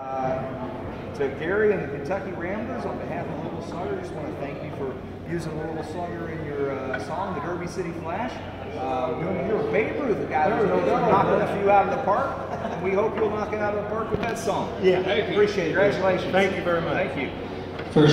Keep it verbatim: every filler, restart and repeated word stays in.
Uh, to Gary and the Kentucky Ramblers, on behalf of Louisville Slugger, I just want to thank you for using Louisville Slugger in your uh, song, The Derby City Flash. Uh, you were Babe Ruth, the guy who's knocking a few out of the park. And we hope you'll knock it out of the park with that song. Yeah, thank you. Appreciate it. Congratulations. Thank you very much. Thank you. First